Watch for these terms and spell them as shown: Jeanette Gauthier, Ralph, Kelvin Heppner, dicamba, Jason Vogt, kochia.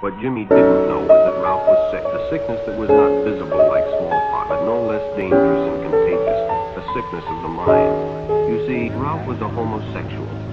What Jimmy didn't know was that Ralph was sick, a sickness that was not visible like smallpox, but no less dangerous and contagious, a sickness of the mind. You see, Ralph was a homosexual.